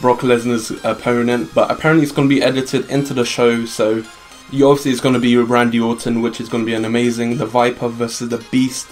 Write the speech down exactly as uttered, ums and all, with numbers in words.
Brock Lesnar's opponent, but apparently it's going to be edited into the show, so you obviously it's going to be Randy Orton, which is going to be an amazing. The Viper versus the Beast